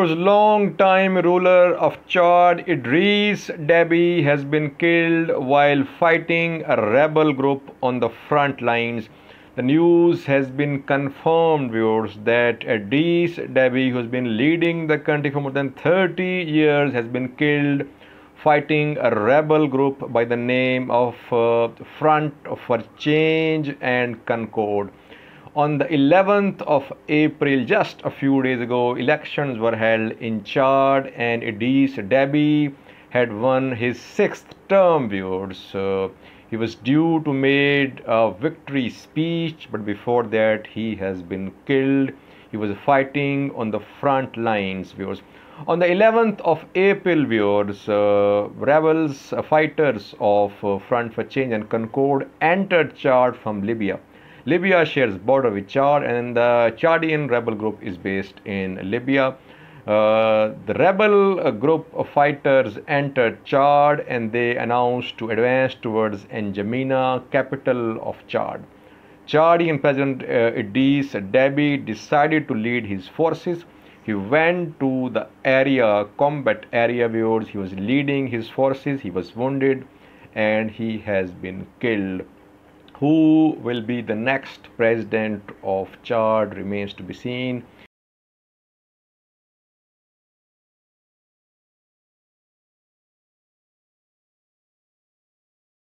Congo's long-time ruler of Chad, Idriss Déby, has been killed while fighting a rebel group on the front lines. The news has been confirmed, viewers, that Idriss Déby, who has been leading the country for more than 30 years, has been killed fighting a rebel group by the name of Front for Change and Concord. On the 11th of April, just a few days ago, elections were held in Chad, and Idriss Déby had won his 6th term, viewers. He was due to make a victory speech, but before that he has been killed. He was fighting on the front lines, viewers. On the 11th of April, viewers, rebels, fighters of Front for Change and Concord entered Chad from Libya. Libya shares border with Chad, and the Chadian rebel group is based in Libya. The rebel group of fighters entered Chad, and they announced to advance towards N'Djamena, capital of Chad. Chadian President Idriss Déby decided to lead his forces. He went to the area, combat area, viewers. He was leading his forces. He was wounded, and he has been killed. Who will be the next president of Chad remains to be seen.